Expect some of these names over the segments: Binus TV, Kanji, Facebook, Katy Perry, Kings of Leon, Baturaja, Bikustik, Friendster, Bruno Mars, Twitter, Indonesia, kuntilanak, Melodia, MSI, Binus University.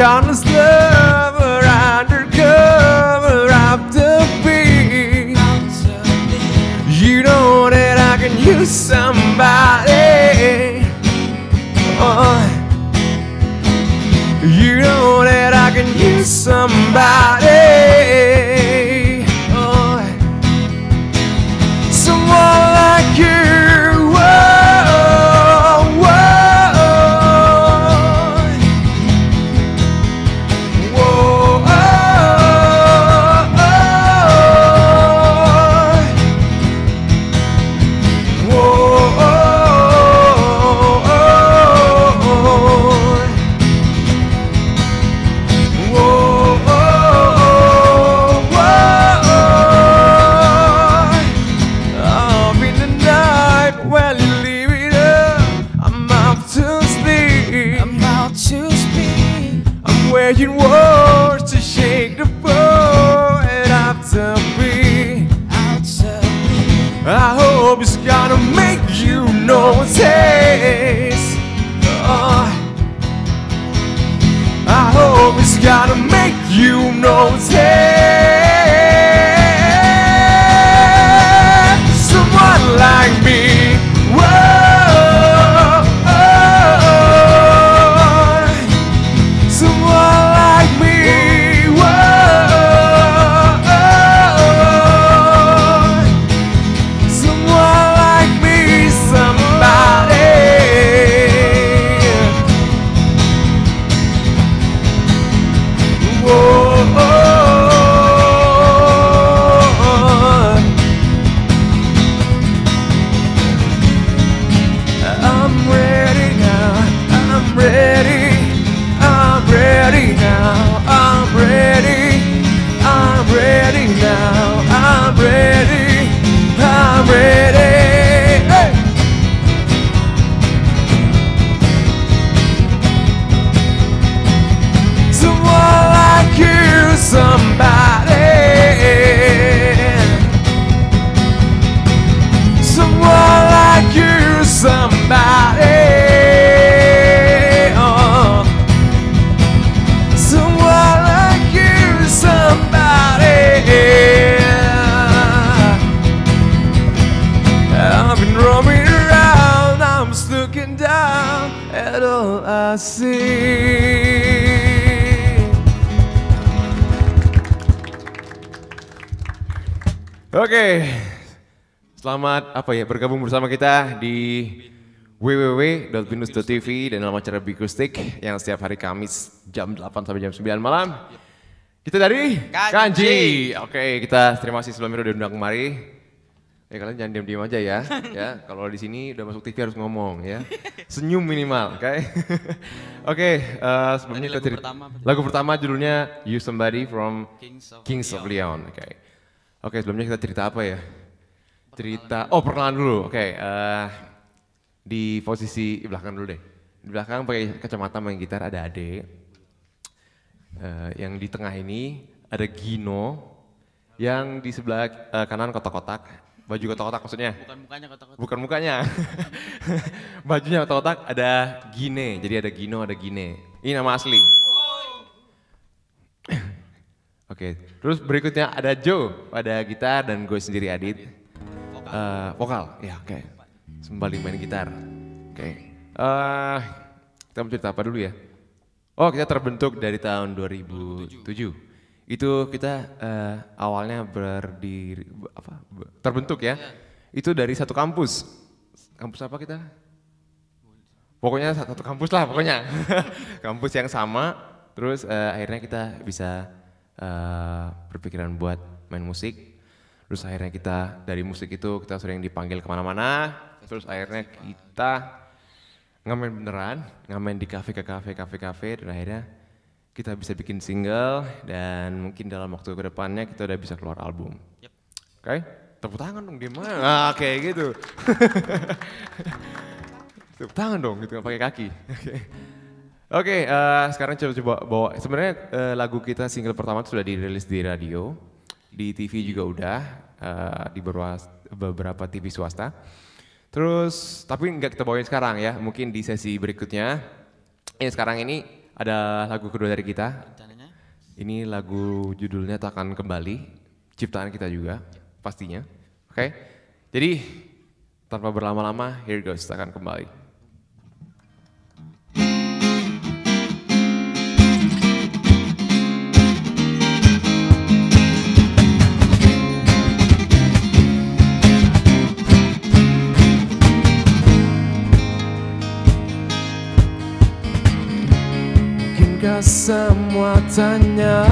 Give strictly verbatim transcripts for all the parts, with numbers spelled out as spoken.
countless lover undercover up the beat. You know that I can use somebody. Oh. You know that I can use somebody. Oh. Someone like you. Oke, selamat apa ya bergabung bersama kita di w w w dot binus dot t v dan dalam acara Bikustik yang setiap hari Kamis jam delapan sampai jam sembilan malam. Kita dari Kanji. Kanji. Oke, kita terima kasih sebelumnya udah diundang kemari. Ya kalian jangan diam-diam aja ya. Ya, kalau di sini udah masuk T V harus ngomong ya. Senyum minimal, oke. Okay? Oke, okay, uh, sebelumnya lagu pertama, lagu pertama judulnya You Somebody from Kings of, Kings of Leon. Leon. Oke. Okay. Oke, okay, sebelumnya kita cerita apa ya? Cerita, oh perkenalan dulu, oke. Okay, uh, di posisi di belakang dulu deh. Di belakang pakai kacamata main gitar ada Ade. Uh, yang di tengah ini ada Gino. Yang di sebelah uh, kanan kotak-kotak. Baju kotak-kotak maksudnya? Bukan mukanya kotak-kotak. Bukan mukanya. Bajunya kotak-kotak ada Gine, jadi ada Gino, ada Gine. Ini nama asli. Oke, okay. Terus berikutnya ada Joe pada gitar dan gue sendiri Adit. Vokal, uh, vokal. Ya oke, okay. Sembali main gitar. Oke, okay. uh, kita mau cerita apa dulu ya? Oh kita terbentuk dari tahun dua ribu tujuh. Itu kita uh, awalnya berdiri, apa, terbentuk ya, itu dari satu kampus. Kampus apa kita? Pokoknya satu kampus lah pokoknya. Kampus yang sama, terus uh, akhirnya kita bisa Uh, berpikiran buat main musik, terus akhirnya kita dari musik itu kita sering dipanggil kemana-mana, terus akhirnya kita ngamen beneran, ngamen di kafe ke kafe, kafe kafe, dan akhirnya kita bisa bikin single dan mungkin dalam waktu kedepannya kita udah bisa keluar album. Yep. Oke, okay? Tepuk tangan dong di mana? Ah, kayak gitu. Tepuk tangan dong, gitu nggak pakai kaki. Okay. Oke, okay, uh, sekarang coba-coba bawa, sebenarnya uh, lagu kita single pertama itu sudah dirilis di radio, di T V juga udah, uh, di beberapa T V swasta. Terus, tapi nggak kita bawain sekarang ya, mungkin di sesi berikutnya. Yang sekarang ini Ada lagu kedua dari kita. Ini lagu judulnya Takkan Kembali. Ciptaan kita juga pastinya. Oke. Okay? Jadi tanpa berlama-lama, here goes Takkan Kembali. Semua tanya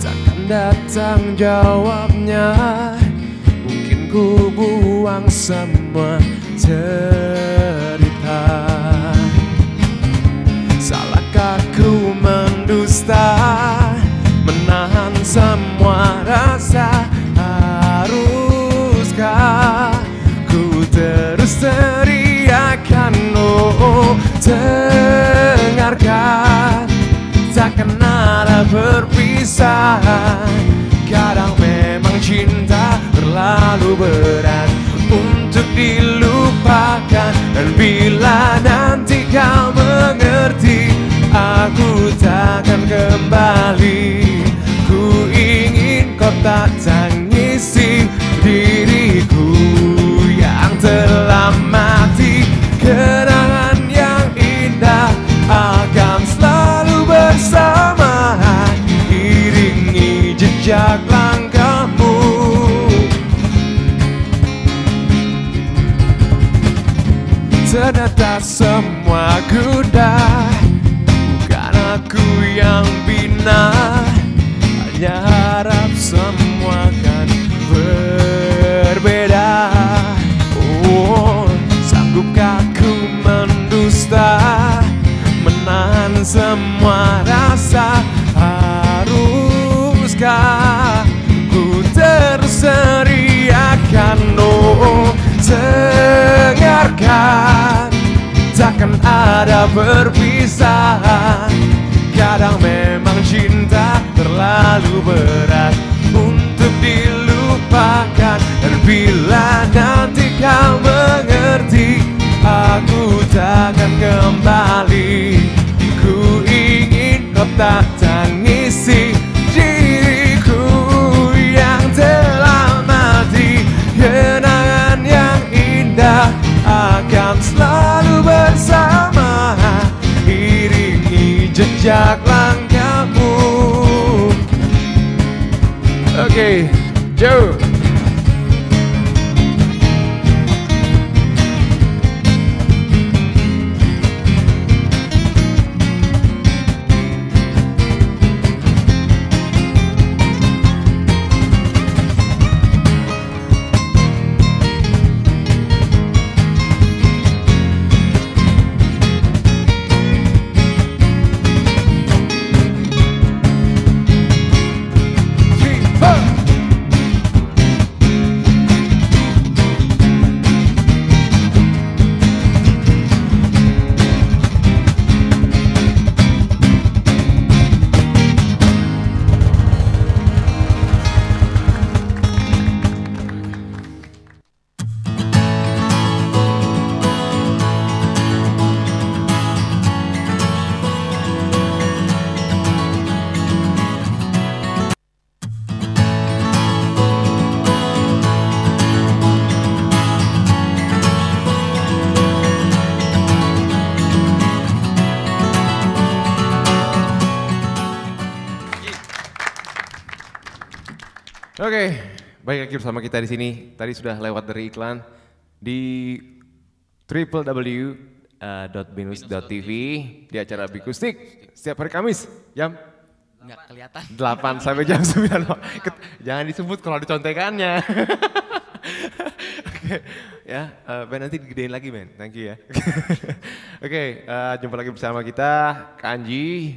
takkan datang jawabnya. Mungkin ku buang semua cerita. Salahkah ku mendusta, menahan semua rasa? Haruskah ku terus teriakan? Oh, dengarkan, takkan ada perpisahan. Kadang memang cinta terlalu berat untuk dilupakan. Dan bila nanti kau mengerti, aku takkan kembali. Ku ingin kau tak tangisi diriku yang telah mati. Kenangan yang indah akan selalu bersama, iringi jejak langkahmu. Ternyata semua kuda bukan aku yang bina. Hanya harap semua kan berbeda. Oh, sanggupkah ku mendusta, menahan semua rasa? Haruskah ku terus teriakan? Oh, dengarkan, takkan ada perpisahan. Kadang memang cinta terlalu berat untuk dilupakan. Dan bila nanti kau mengerti, aku takkan kembali. Ku ingin kau tak tangisi diriku yang telah mati. Kenangan yang indah akan selalu bersama, iringi jejak langkahmu. Oke, okay, Joe. Oke, baik lagi bersama kita di sini. Tadi sudah lewat dari iklan di w w w dot binus dot t v di acara Bikustik setiap hari Kamis jam nggak kelihatan delapan sampai jam sembilan. Jangan disebut kalau ada contekannya. Oke, ya, Ben nanti digedein lagi Ben. Thank you ya. Oke, jumpa lagi bersama kita Kanji.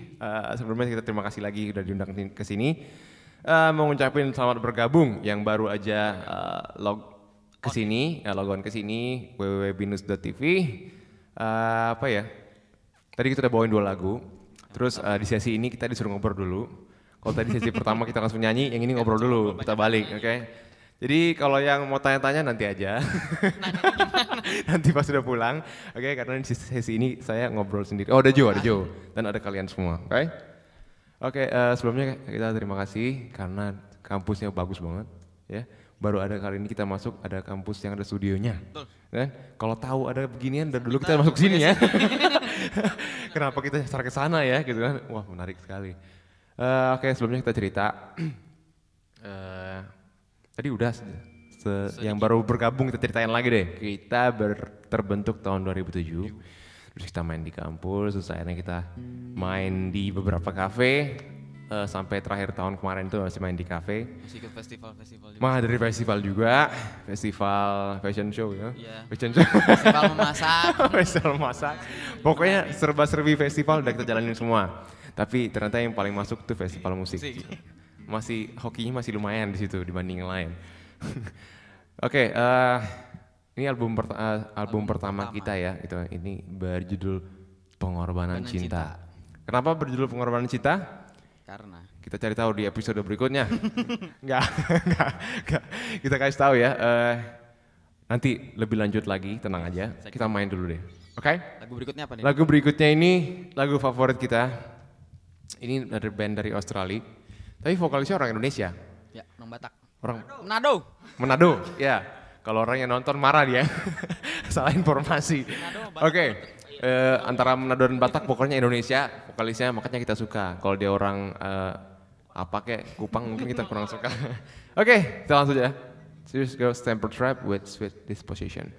Sebelumnya kita terima kasih lagi sudah diundang ke sini. Uh, mau ngucapin selamat bergabung yang baru aja uh, log kesini, ya, logon kesini w w w dot binus dot t v. uh, Apa ya, tadi kita udah bawain dua lagu. Terus uh, di sesi ini kita disuruh ngobrol dulu. Kalau tadi sesi pertama kita langsung nyanyi, yang ini ngobrol dulu, kita balik, oke okay? Jadi kalau yang mau tanya-tanya nanti aja, nanti pas sudah pulang, oke okay, karena di sesi ini saya ngobrol sendiri. Oh ada Joe, ada Joe, dan ada kalian semua, oke? Okay? Oke okay, uh, sebelumnya kita terima kasih karena kampusnya bagus banget, ya. Baru ada kali ini kita masuk ada kampus yang ada studionya. Kan? Kalau tahu ada beginian dari dulu kita, kita masuk sini ya. Kenapa kita sar ke sana ya, gitu kan? Wah menarik sekali. Uh, oke okay, sebelumnya kita cerita. uh, Tadi udah se se yang baru bergabung kita ceritain lagi deh. Kita terbentuk tahun dua ribu tujuh, terus kita main di kampus, terus akhirnya kita main di beberapa kafe. Uh, sampai terakhir tahun kemarin itu masih main di kafe. Masih ke festival-festival juga. Mah dari festival juga, festival fashion show ya. Yeah. Fashion show. Festival memasak. Festival memasak. Pokoknya serba-serbi festival udah kita jalanin semua. Tapi ternyata yang paling masuk tuh festival musik. Masih hokinya masih lumayan di situ dibanding yang lain. Oke, okay, uh, ini album perta uh, album, album pertama, pertama kita ya, itu ini berjudul Pengorbanan Cinta. Cinta. Kenapa berjudul Pengorbanan Cinta? Karena kita cari tahu di episode berikutnya. Enggak, enggak, enggak. Kita kasih tahu ya. Uh, nanti lebih lanjut lagi, tenang aja. Kita main dulu deh. Oke? Okay? Lagu berikutnya apa nih? Lagu berikutnya ini lagu favorit kita. Ini dari band dari Australia. Tapi vokalisnya orang Indonesia. Ya, orang Batak. Orang Manado. Manado, ya. Kalau orang yang nonton marah dia. Salah informasi. Oke, okay. uh, antara Manado dan Batak pokoknya Indonesia. Vokalisnya makanya kita suka. Kalau dia orang uh, apa kayak Kupang mungkin kita kurang suka. Oke, okay, kita langsung aja. Serious Girls Temper Trap with Sweet Disposition.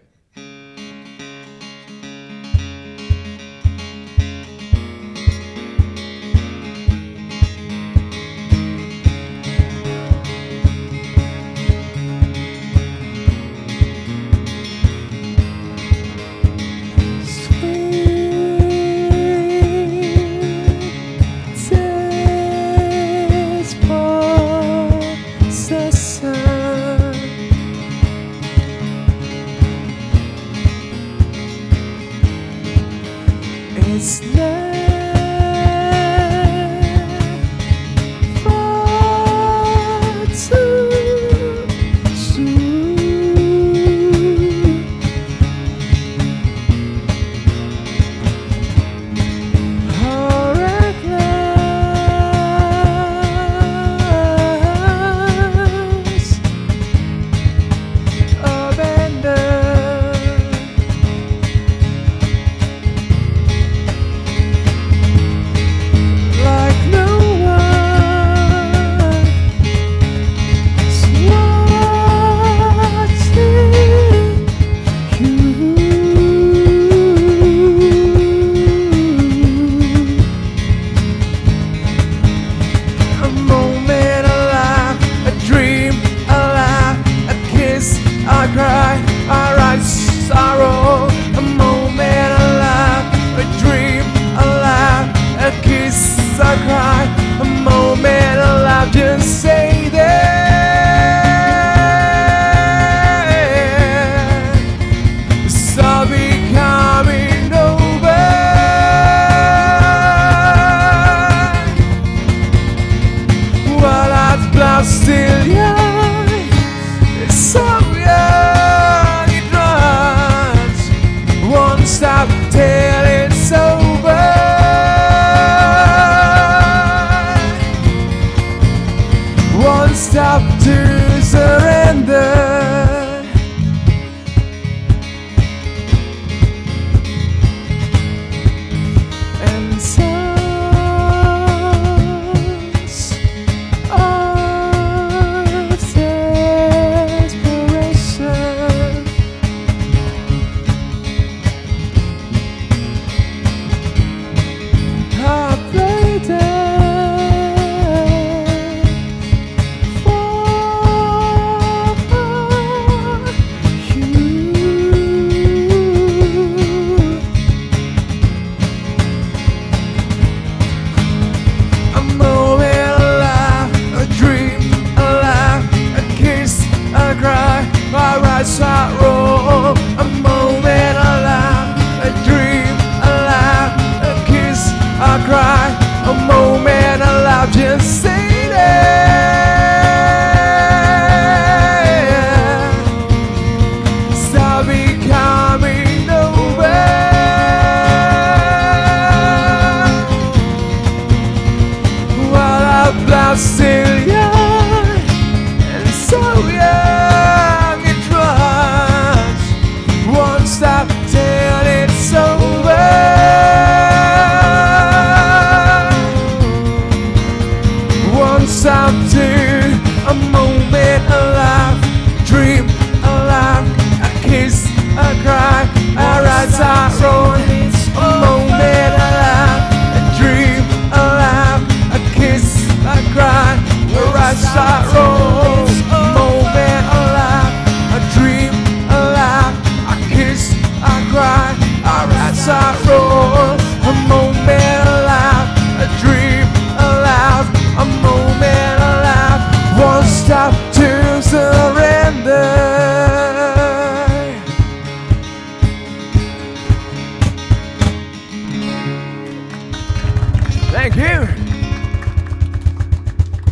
Thank you.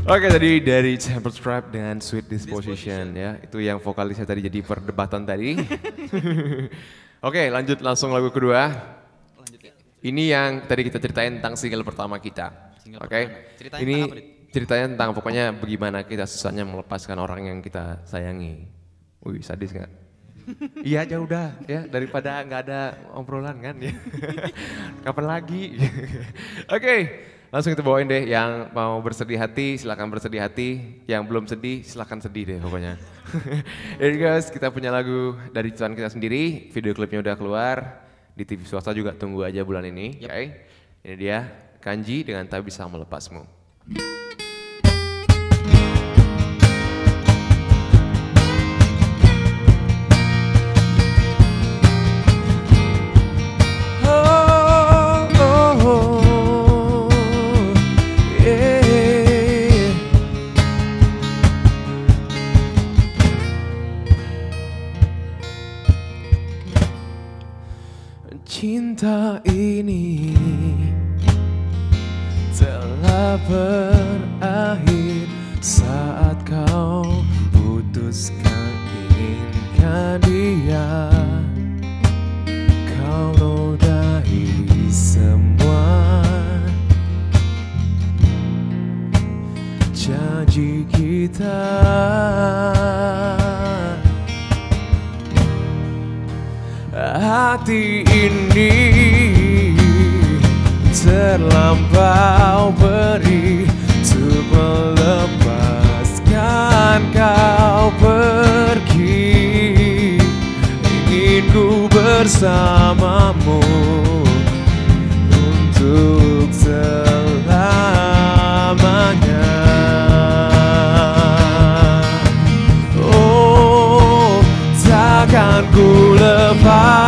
Oke, tadi dari Sample Strap dengan Sweet Disposition, Disposition ya. Itu yang vokalisnya tadi jadi perdebatan tadi. Oke, lanjut langsung lagu kedua. Lanjut ya. Ini yang tadi kita ceritain tentang single pertama kita. Single Oke. Pertama. Ini tentang apa, ceritanya tentang pokoknya bagaimana kita susahnya melepaskan orang yang kita sayangi. Wih, sadis gak? Iya aja udah ya, daripada nggak ada obrolan kan ya. Kapan lagi? Oke, okay, langsung kita bawain deh. Yang mau bersedih hati silahkan bersedih hati, yang belum sedih silahkan sedih deh pokoknya. Here guys, kita punya lagu dari ciptaan kita sendiri, video klipnya udah keluar, di T V swasta juga tunggu aja bulan ini. Yep. Oke, okay. Ini dia Kanji dengan Tak Bisa Melepasmu. Cinta ini telah berakhir saat kau putuskan inginkan dia. Kau nodai semua janji kita. Hati ini terlampau beri untuk melepaskan kau pergi. Ingin ku bersamamu untuk selamanya. Oh, takkan ku lepas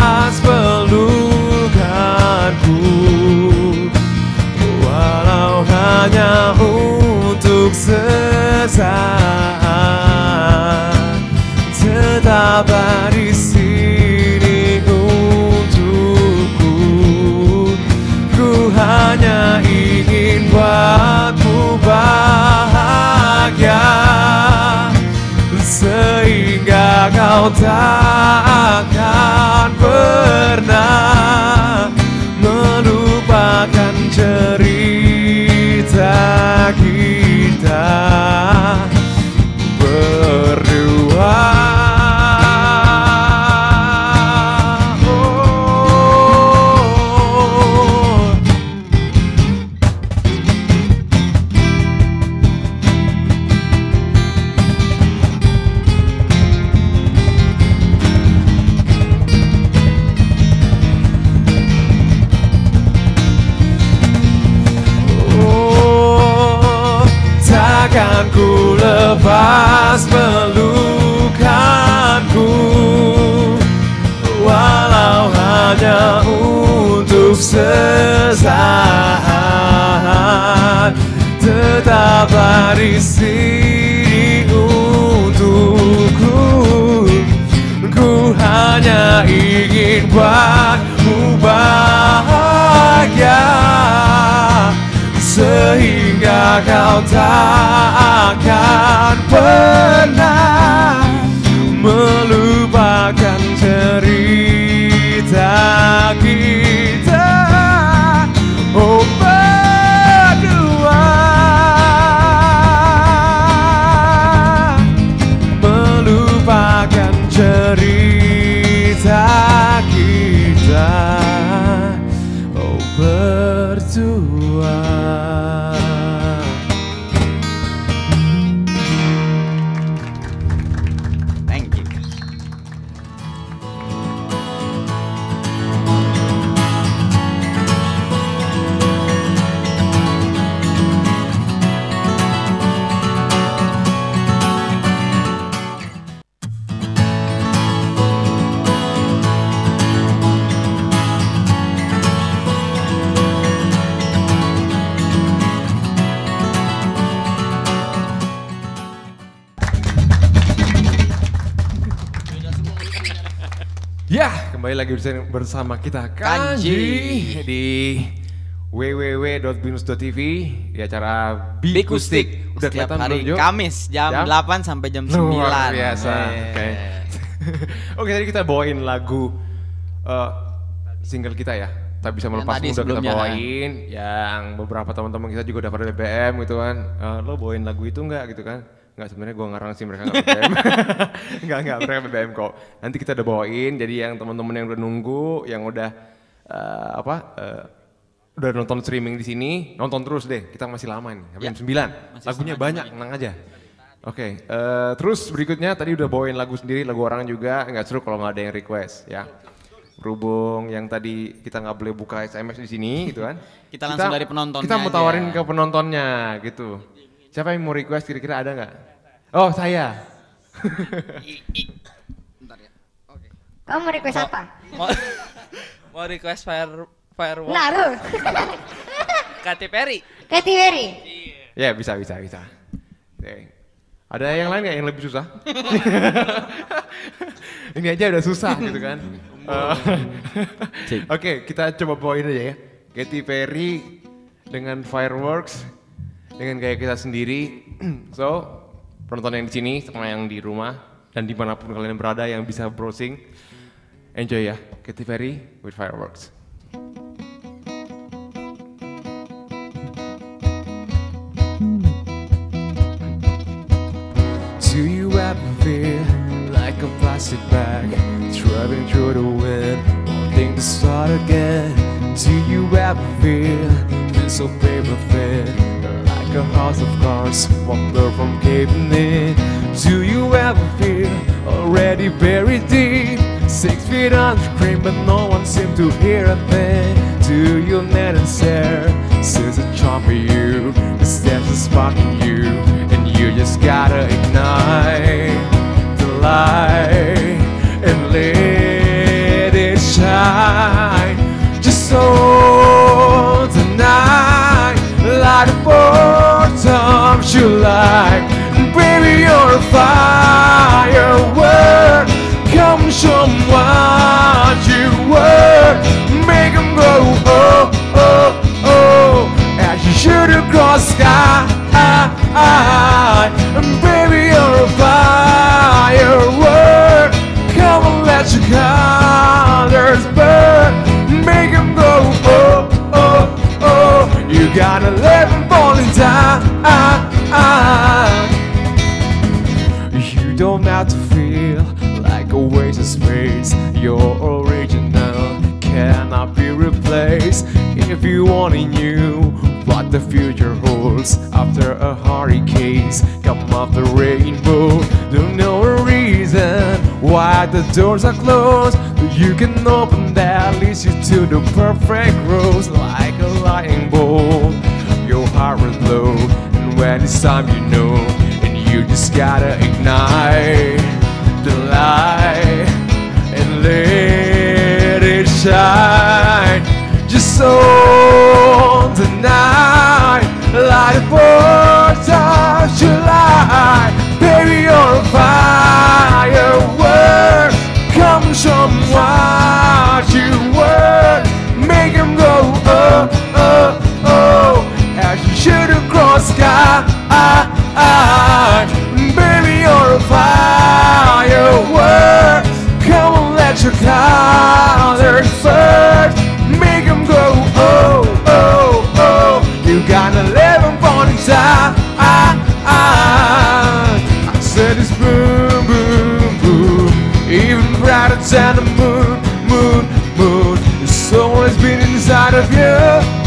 untuk sesaat, tetaplah di sini untukku. Ku hanya ingin buatmu bahagia, sehingga kau tak akan pernah melupakan cerita kita berdua. Oh. Ku lepas pelukanku, walau hanya untuk sesaat, tetaplah di sini untukku. Ku hanya ingin buatmu bahagia, sehingga kau tak akan pernah melupakan cerita kita. Oh, berdua melupakan cerita kita. Oh, berdua. Kembali lagi bersama kita Kanji, Kanji. Di w w w dot binus dot t v di acara Bikustik udah setiap hari belum, Kamis jam, jam delapan sampai jam sembilan. Luar biasa. Oke. Oke, tadi kita bawain lagu uh, single kita ya. Tak bisa melepas udah kita bawain kan? Yang beberapa teman-teman kita juga udah pada B B M gitu kan. Uh, lo bawain lagu itu enggak gitu kan? Enggak, sebenarnya gue ngarang sih, mereka enggak B B M. Enggak, enggak, mereka B B M kok. Nanti kita udah bawain, jadi yang teman-teman yang udah nunggu, yang udah uh, apa? Uh, udah nonton streaming di sini, nonton terus deh. Kita masih lama nih, sampai jam sembilan. Lagunya banyak, tenang aja. Oke, okay, uh, terus berikutnya tadi udah bawain lagu sendiri, lagu orang juga. Enggak seru kalau enggak ada yang request ya. Berhubung yang tadi kita nggak boleh buka S M S di sini gitu kan. Kita langsung kita, dari penontonnya kita mau tawarin aja ke penontonnya gitu. Siapa yang mau request kira-kira ada nggak? Oh saya. Bentar ya. Oke. Kamu mau request apa? Mau, mau request fire, Firewall. Naruh. Katy Perry. Katy Perry. Iya yeah, bisa bisa bisa. Okay. Ada yang lain nggak yang lebih susah? Ini aja udah susah gitu kan. Uh, Oke, okay, kita coba bawain aja ya. Katy Perry dengan Fireworks, dengan gaya kita sendiri. So, penonton yang di sini sama yang di rumah dan dimanapun kalian berada yang bisa browsing, enjoy ya. Katy Perry with Fireworks. Do you ever feel like a plastic bag? Driving through the wind, wanting to start again. Do you ever feel pencil paper thin? Like a house of cards, wonder from caving in. Do you ever feel already buried deep? Six feet under cream, but no one seemed to hear a thing. Do you net and stare? Since a charm for you, the steps are sparking you, and you just gotta ignite the light and let it shine. Just hold the night, light up all times you like. Baby, you're a firework. Come show 'em what you were. Make 'em go oh oh oh as you shoot across the sky. Baby, you're a firework. Come and let your colors burn. Make 'em go oh oh oh. You gotta live and fall and die. You don't have to feel like a waste of space. You're original, cannot be replaced. If you only knew what the future holds after a hurricane, come off the rainbow. Don't know a reason why the doors are closed, but you can open that leads you to the perfect rose. Like a lightning bolt, your heart will glow, and when it's time you know, and you just gotta ignite the light and let it shine. Just on the night, light for time July. Baby, you're a firework. Come show 'em what you were. Make 'em go oh oh oh as you shoot across the sky. Baby, you're a firework. Come on, let your colors burn. Make 'em go oh oh oh. You gotta live and fall and die. I said it's boom boom boom, even brighter than the moon moon moon. The soul has been inside of you,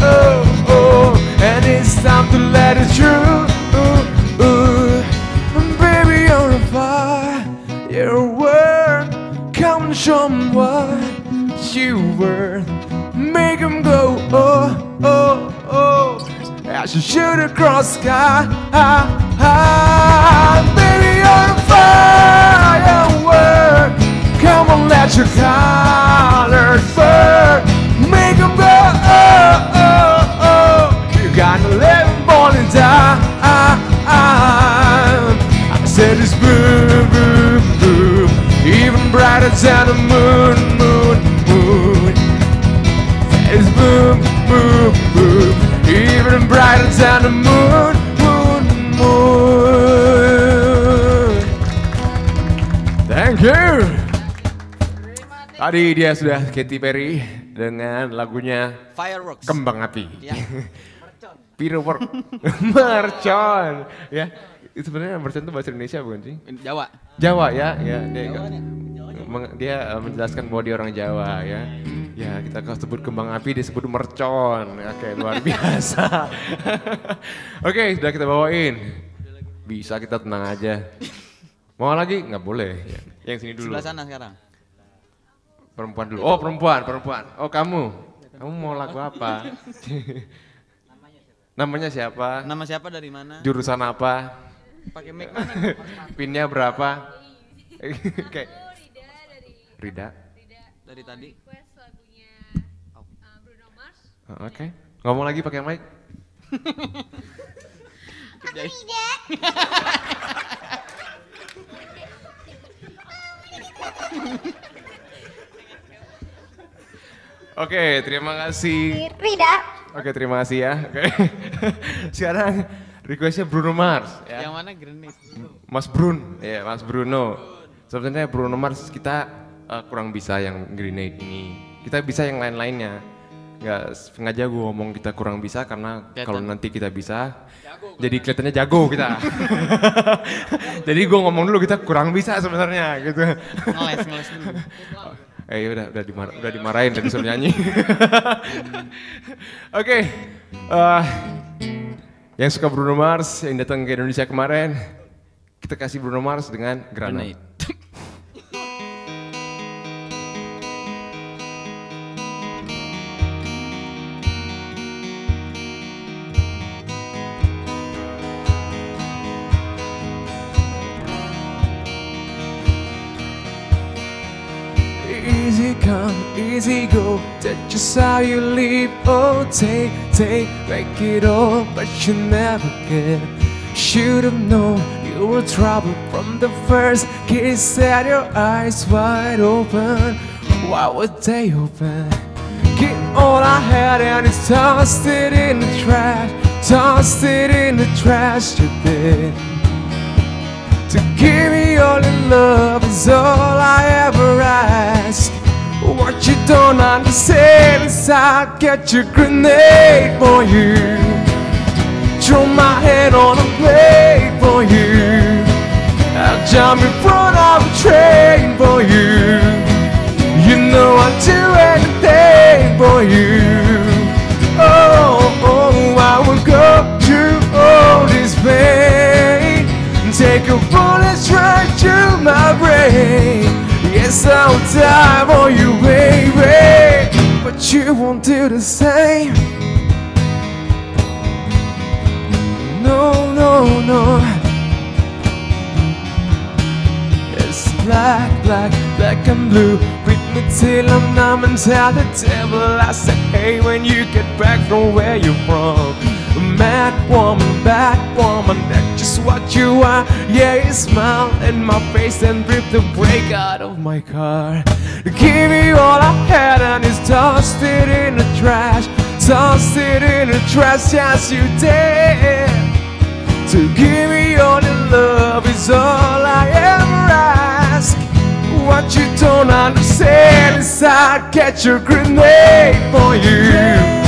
oh, oh, and it's time to let it through. Show 'em what you were. Make 'em go oh oh oh as you shoot across the sky. Baby, you're a firework. Come on, let your colors burn. Make 'em go oh oh oh. You gotta live and born and die. I said it's boom boom boom, even brighter than the moon, moon, moon. It's boom, boom, boom. the moon, moon, moon. Thank you. Tadi dia sudah Katy Perry dengan lagunya Fireworks, Kembang Api. Ya. Fireworks, mercon. Ya, sebenarnya mercon itu bahasa Indonesia bukan sih? Jawa. Jawa ya, ya. Dia, Jawa, Jawa. Dia menjelaskan bahwa dia orang Jawa ya. Ya, kita kalau sebut kembang api disebut mercon. Oke, luar biasa. Oke, sudah kita bawain. Bisa kita tenang aja. Mau lagi? Nggak boleh. Yang sini dulu. Sebelah sana sekarang. Perempuan dulu. Oh, perempuan, perempuan. Oh, kamu. Kamu mau lagu apa? Namanya siapa? Nama siapa dari mana? Jurusan apa? Pakai mic mana? Pinnya berapa? Oke. Rida. Dari tadi. Oke, okay. Ngomong lagi pakai mic. Aku Rida. Oke, terima kasih. Rida. Oke, okay, terima kasih ya. Oke, okay. Sekarang requestnya Bruno Mars. Ya. Yang mana Grenis? Mas Brun, ya yeah, Mas Bruno. Sebenarnya Bruno Mars kita uh, kurang bisa yang Grenade ini. Kita bisa yang lain-lainnya. Nggak sengaja gue ngomong kita kurang bisa karena kalau nanti kita bisa jago, jadi kelihatannya jago kita. Jadi gue ngomong dulu kita kurang bisa sebenarnya gitu. Ngeles ngeles dulu. Eh udah udah dimar udah dimarahin dan disuruh nyanyi. Oke, okay. uh, yang suka Bruno Mars yang datang ke Indonesia kemarin kita kasih Bruno Mars dengan Granite. Easy come, easy go, that's just how you live. Oh, take, take, make it all, but you never get. Should've known you were trouble from the first kiss. Set your eyes wide open, why would they open? Get all I had and it's tossed it in the trash. Tossed it in the trash you did. To give me all in love is all I ever ask. What you don't understand is I'll get your grenade for you. Throw my hand on a plate for you. I'll jump in front of a train for you. You know I'll do anything for you. Oh, oh, I will go through all this pain. Take a bullet right through my brain. Yes, I'll die for you, baby, but you won't do the same. No, no, no. It's black, black, black and blue. With me till I'm numb and tell the devil I said, hey, when you get back from where you're from. Mad woman, bad woman, that's just what you are. Yeah, you smile in my face and rip the brake out of my car. Give me all I had and it's tossed it in the trash. Tossed it in the trash, yes you did. To give me all your love is all I ever ask. What you don't understand is I get your grenade for you.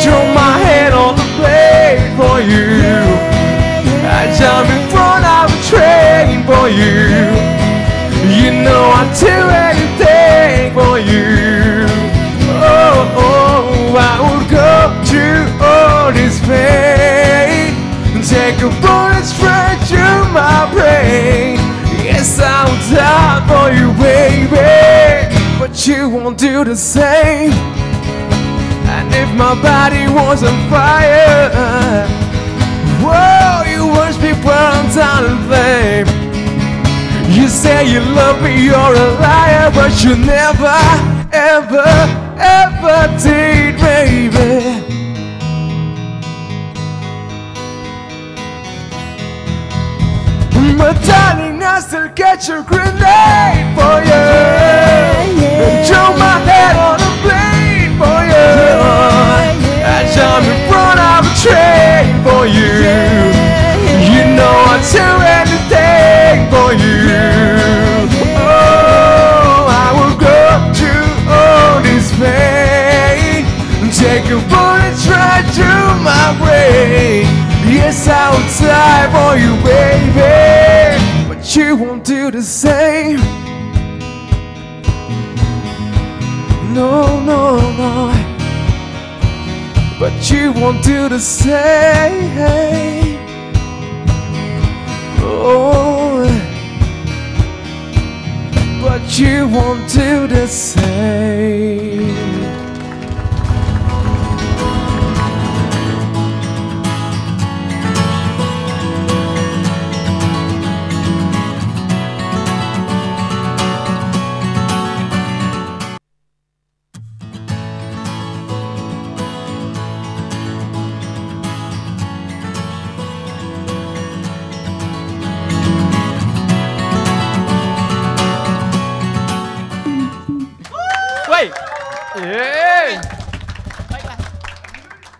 Throw my hand on the plate for you. I jump in front of a train for you. You know I'd do anything for you. Oh, oh, I would go through all this pain. Take a bullet straight through my brain. Yes, I'll die for you, baby, but you won't do the same. And if my body was on fire, whoa, you watch me burn down in flame. You say you love me, you're a liar, but you never, ever, ever did, baby. But darling, I still get your grenade for you. And throw my head on the plate for you. I jump in front of a train. my brain. Yes, I would die for you, baby, but you won't do the same. No, no, no, but you won't do the same. Oh, but you won't do the same.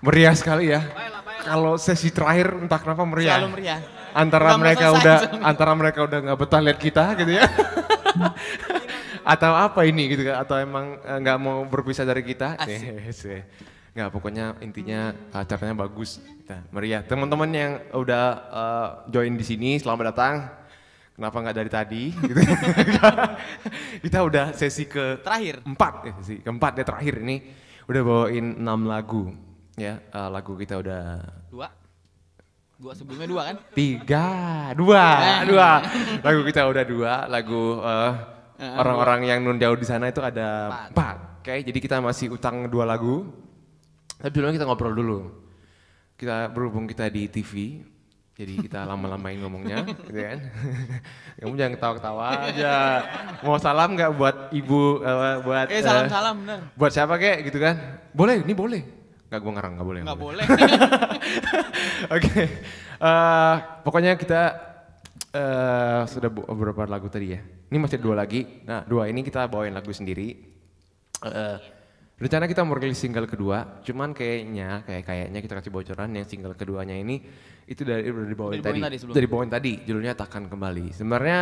Meriah sekali ya. Kalau sesi terakhir entah kenapa meriah. Selalu meriah. Antara mereka udah antara mereka udah nggak betah lihat kita gitu ya. Atau apa ini gitu, atau emang nggak mau berpisah dari kita? Nggak, pokoknya intinya acaranya bagus. Meriah. Teman-teman yang udah uh, join di sini, selamat datang. Kenapa nggak dari tadi? Gitu. Kita udah sesi ke terakhir. Empat, sesi keempat ya, terakhir ini udah bawain enam lagu. Ya, uh, lagu kita udah dua, dua sebelumnya dua kan? Tiga, dua, dua. Lagu kita udah dua, lagu orang-orang uh, yang nun jauh di sana itu ada empat. empat. Oke, okay, jadi kita masih utang dua lagu. Tapi dulu kita ngobrol dulu. Kita berhubung kita di T V, jadi kita lama-lamain ngomongnya, gitu kan? Kamu jangan ketawa-ketawa aja. Mau salam nggak buat ibu, uh, buat eh, salam-salam, uh, bener. Buat siapa kek, gitu kan? Boleh, ini boleh. Gak, gue ngarang, gak boleh. Gak boleh. Oke, pokoknya kita uh, sudah beberapa lagu tadi ya. Ini masih dua lagi. Nah, dua ini kita bawain lagu sendiri. Uh, rencana kita mau rilis single kedua, cuman kayaknya, kayak kayaknya kita kasih bocoran yang single keduanya ini itu dari udah dibawain tadi. Tadi dari bawain tadi, judulnya Takkan Kembali. Sebenarnya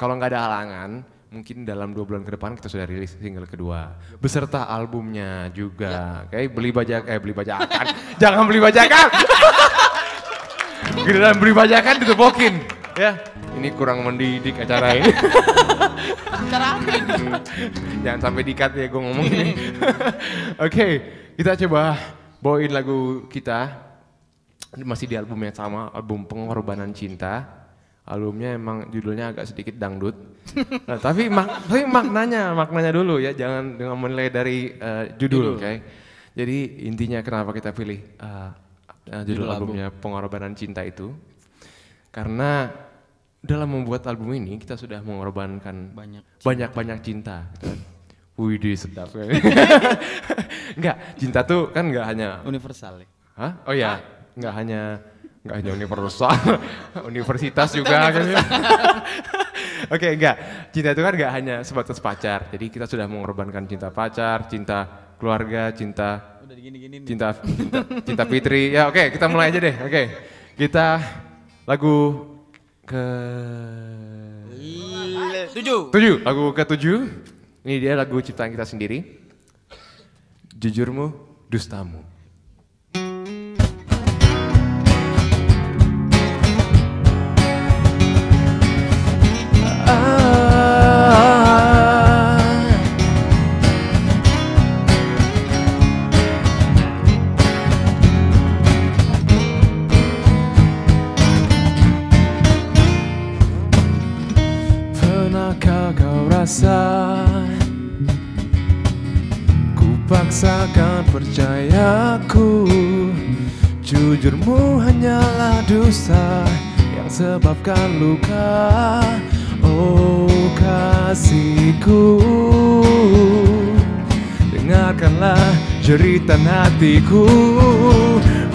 kalau nggak ada halangan, mungkin dalam dua bulan ke depan kita sudah rilis single kedua beserta albumnya juga. Ya. Kayak beli bajak, eh beli bajakan, jangan beli bajakan. Giliran beli bajakan ditepokin, ya. Ini kurang mendidik acara ini. Acara apa ini? Jangan sampai dikat ya gue ngomong ini. Oke, kita coba bawain lagu kita masih di album yang sama, album Pengorbanan Cinta. Albumnya emang judulnya agak sedikit dangdut, nah, tapi, mak tapi maknanya maknanya dulu ya, jangan dengan menilai dari uh, judul, judul. Okay? Jadi intinya kenapa kita pilih uh, uh, judul, judul albumnya album. Pengorbanan Cinta itu, karena dalam membuat album ini kita sudah mengorbankan banyak-banyak cinta. Widih sedap. Enggak, cinta tuh kan nggak hanya universal. Hah? Oh ya, nggak hanya Enggak hanya universal, universitas juga. Oke, okay, enggak. Cinta itu kan enggak hanya sebatas pacar. Jadi kita sudah mengorbankan cinta pacar, cinta keluarga, cinta udah digini-gini cinta, cinta cinta Fitri. Ya, oke, okay, kita mulai aja deh. Oke. Okay. Kita lagu ke tujuh. Tujuh, lagu ke tujuh. Ini dia lagu ciptaan kita sendiri. Jujurmu, Dustamu. Kupaksakan percayaku, jujurmu hanyalah dusta yang sebabkan luka. Oh kasihku, dengarkanlah jeritan hatiku,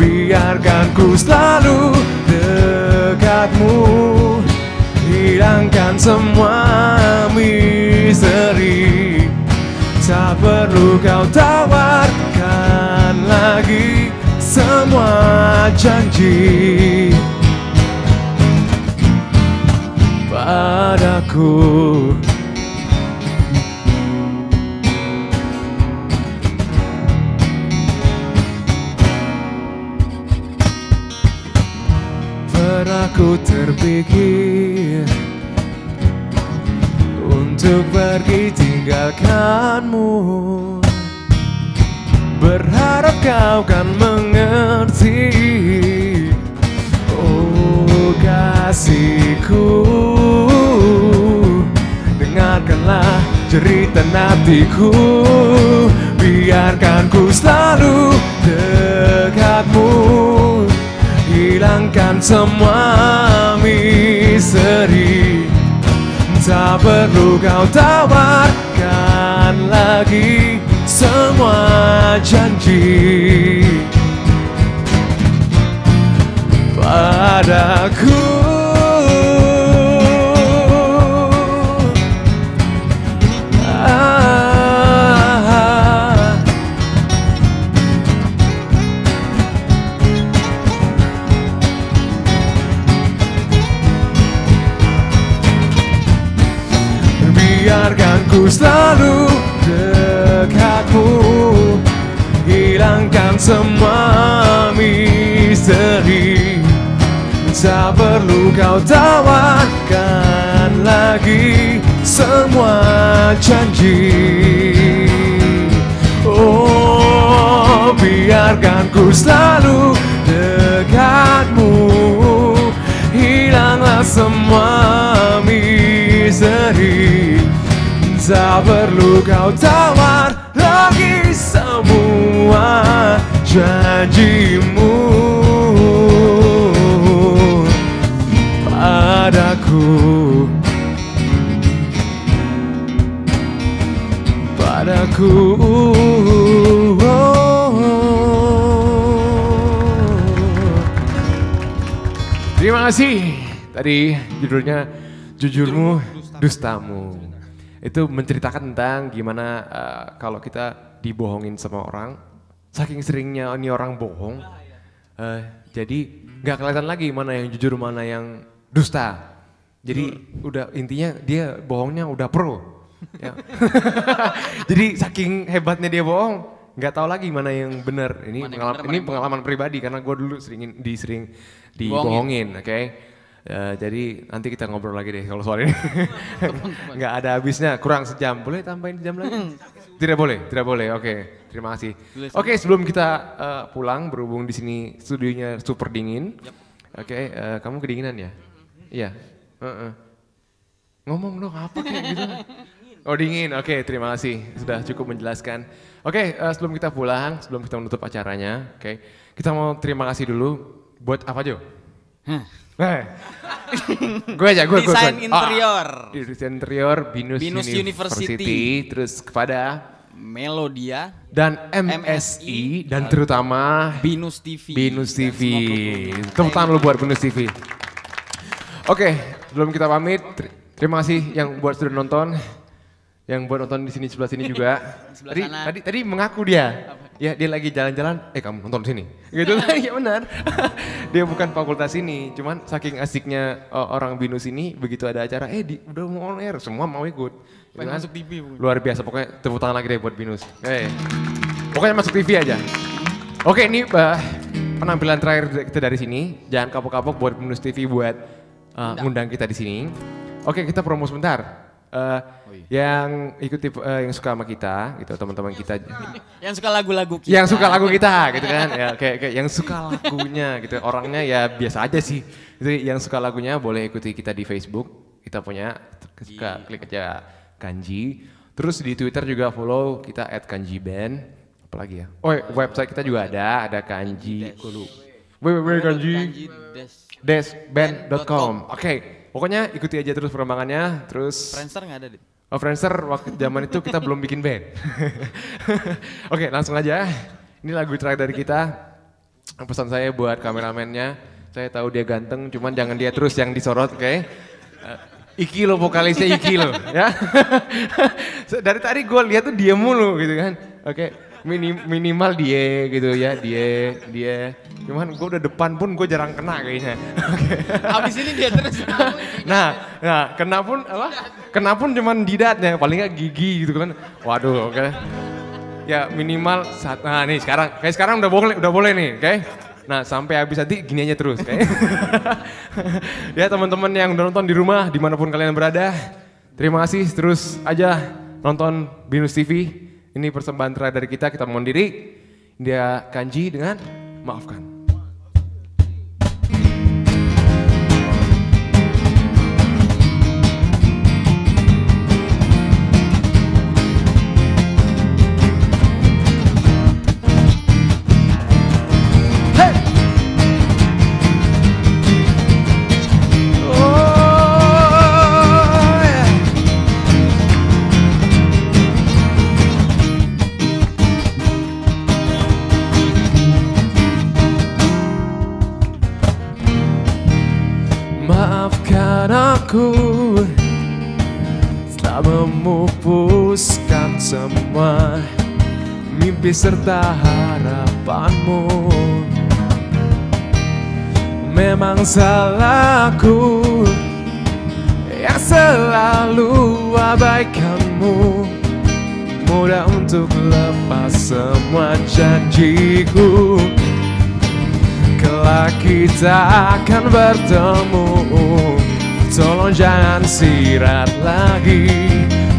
biarkan ku selalu dekatmu, hilangkan semua misteri. Tak perlu kau tawarkan lagi semua janji padaku. aku terpikir untuk pergi tinggalkanmu. Berharap kau kan mengerti, oh kasihku. Dengarkanlah cerita nantiku, biarkan ku selalu dekatmu. Hilangkan semua misteri, tak perlu kau tawarkan lagi semua janji padaku. Biarkan ku selalu dekatmu, hilangkan semua misteri, tak perlu kau tawarkan lagi semua janji. Oh, biarkan ku selalu dekatmu, hilanglah semua misteri, tak perlu kau tawar lagi semua janjimu padaku, padaku. Terima kasih. Tadi judulnya Jujurmu Dustamu. Itu menceritakan tentang gimana uh, kalau kita dibohongin sama orang, saking seringnya ini orang bohong, uh, jadi nggak kelihatan lagi mana yang jujur mana yang dusta. Jadi Jur. udah intinya dia bohongnya udah pro. Jadi saking hebatnya dia bohong, nggak tahu lagi mana yang benar. Ini mana pengalaman, bener, ini pengalaman bener. pribadi karena gue dulu seringin disering dibohongin, oke? Okay? Uh, jadi nanti kita ngobrol lagi deh kalau soal ini. Nggak ada habisnya, kurang sejam. Boleh tambahin sejam lagi? Tidak boleh, tidak boleh. Oke, okay, terima kasih. Oke, okay, sebelum kita uh, pulang, berhubung di sini studionya super dingin. Oke, okay, uh, kamu kedinginan ya? Iya. Uh-uh. Ngomong dong apa kayak gitu? Oh dingin, oke okay, terima kasih. Sudah cukup menjelaskan. Oke, okay, uh, sebelum kita pulang, sebelum kita menutup acaranya, oke, okay, kita mau terima kasih dulu. Buat apa Jo? Hey. Gue aja, gue desain interior. Oh, desain interior Binus, Binus University. University, terus kepada Melodia dan M S I, M S I dan terutama Binus T V. Binus T V. Tepuk tangan lu buat Binus T V. Oke, okay, sebelum kita pamit, ter terima kasih yang buat sudah nonton, yang buat nonton di sini sebelah sini juga. Sebelah tadi, tadi tadi mengaku dia. Apa? Ya dia lagi jalan-jalan, eh kamu nonton sini, gitu kan? Ya benar, dia bukan fakultas ini, cuman saking asiknya uh, orang Binus ini, begitu ada acara, eh di, udah mau on air, semua mau ikut, gitu kan? Masuk T V, luar biasa, pokoknya tepuk tangan lagi deh buat Binus, hey. Pokoknya masuk T V aja. Oke ini uh, penampilan terakhir kita dari sini, jangan kapok-kapok buat Binus T V buat uh, ngundang kita di sini. Oke kita promo sebentar. Uh, oh iya. Yang ikuti uh, yang suka sama kita gitu teman-teman kita, yang suka lagu-lagu kita, yang suka lagu kita gitu kan ya kayak, kayak yang suka lagunya gitu orangnya ya biasa aja sih. Jadi yang suka lagunya boleh ikuti kita di Facebook, kita punya suka, klik aja Kanji, terus di Twitter juga follow kita at kanji band. Apalagi ya, oh website kita juga ada ada Kanji www kanji dash band dot com. Oke. Pokoknya ikuti aja terus perkembangannya, terus... Friendster nggak ada, Dit? Oh, Friendster waktu zaman itu kita belum bikin band. Oke, okay, langsung aja. Ini lagu terakhir dari kita. Pesan saya buat kameramennya, saya tahu dia ganteng, cuman jangan dia terus yang disorot, oke? Okay? Iki lo vokalisnya, Iki lo, ya. Dari tadi gue lihat tuh dia mulu, gitu kan. Oke, okay, minim, minimal dia, gitu ya, dia, dia. Cuman gue udah depan pun gue jarang kena kayaknya. Habis ini dia terus. Nah, nah kena pun apa? Kena pun cuman didatnya, paling nggak gigi gitu kan. Waduh, oke. Okay. Ya minimal saat, nah nih sekarang, kayak sekarang udah boleh, udah boleh nih, oke? Okay? Nah sampai habis nanti gini aja terus. Ya teman-teman yang udah nonton di rumah dimanapun kalian berada, terima kasih terus aja nonton Binus T V. Ini persembahan terakhir dari kita, kita mohon diri. Dia Kanji dengan maafkan. Setelah memupuskan semua mimpi serta harapanmu, memang salahku yang selalu abaikanmu. Mudah untuk lepas semua janjiku, kelak kita akan bertemu. Tolong jangan sirat lagi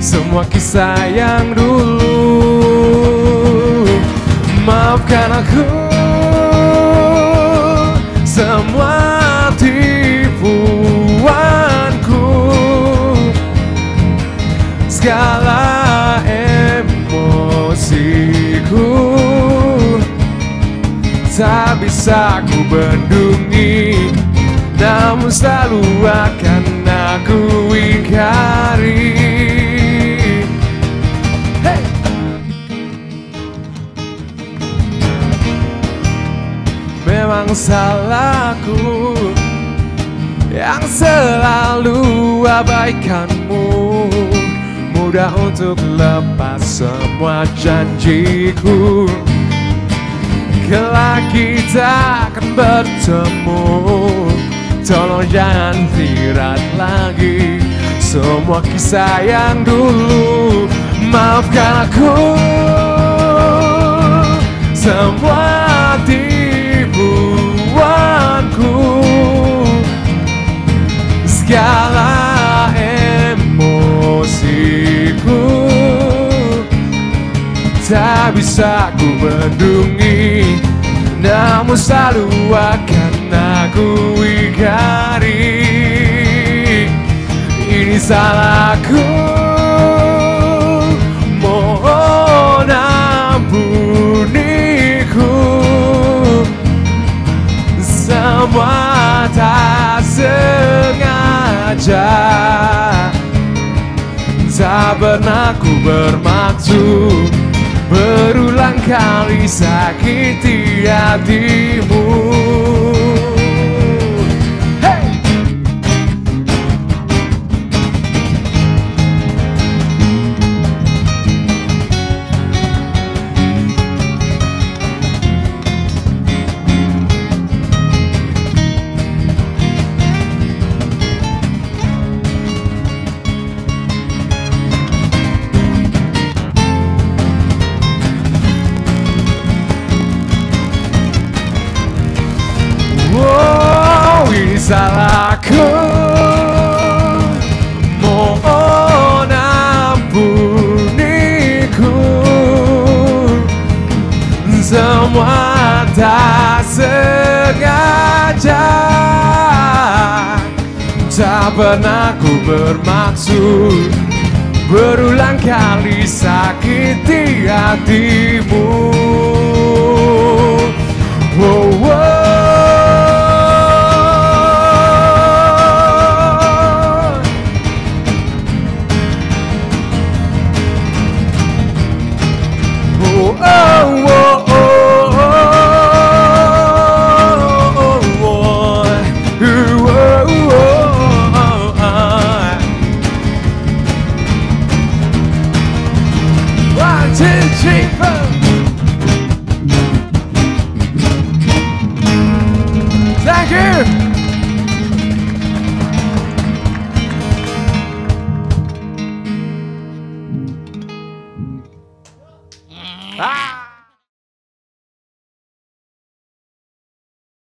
semua kisah yang dulu. Maafkan aku semua tipuanku, segala emosiku tak bisa ku bendungi, namun selalu akan aku ingkari. Hey! Memang salahku yang selalu abaikanmu. Mudah untuk lepas semua janjiku, kelak kita akan bertemu. Tolong jangan sirat lagi semua kisah yang dulu. Maafkan aku semua tipuanku, segala emosiku tak bisa ku bendungi, namun selalu akan aku ingkari. Ini salahku, mohon ampuniku. Semua tak sengaja, tak pernah ku bermaksud berulang kali sakiti hatimu. Salahku, mohon ampuniku. Semua tak sengaja, tak pernah ku bermaksud berulang kali sakiti hatimu. Wow, wow. One, two, three, four.